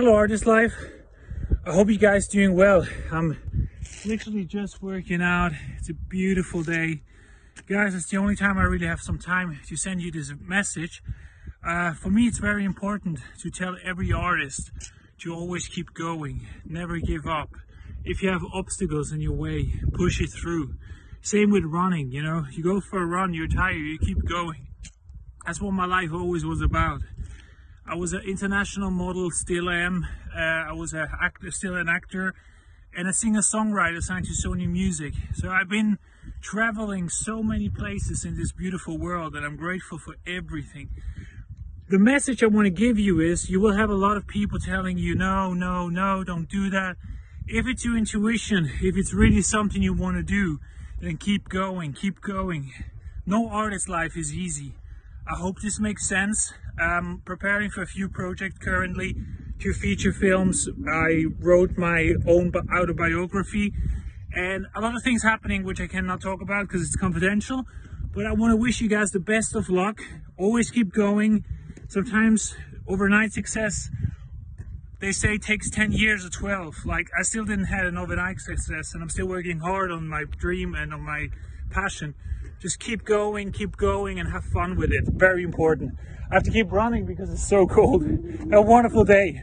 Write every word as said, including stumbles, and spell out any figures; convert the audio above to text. Hello Artist Life, I hope you guys are doing well. I'm literally just working out. It's a beautiful day. Guys, it's the only time I really have some time to send you this message. Uh, for me, it's very important to tell every artist to always keep going, never give up. If you have obstacles in your way, push it through. Same with running, you know, you go for a run, you're tired, you keep going. That's what my life always was about. I was an international model, still am. Uh, I was a actor, still an actor, and a singer-songwriter signed to Sony Music. So I've been traveling so many places in this beautiful world, and I'm grateful for everything. The message I want to give you is, you will have a lot of people telling you, no, no, no, don't do that. If it's your intuition, if it's really something you want to do, then keep going, keep going. No artist life is easy. I hope this makes sense. I'm preparing for a few projects currently, two feature films. I wrote my own autobiography and a lot of things happening which I cannot talk about because it's confidential, but I want to wish you guys the best of luck. Always keep going. Sometimes overnight success, they say, takes ten years or twelve. Like, I still didn't have an overnight success, and I'm still working hard on my dream and on my passion. Just keep going, keep going, and have fun with it. Very important. I have to keep running because it's so cold. Have a wonderful day.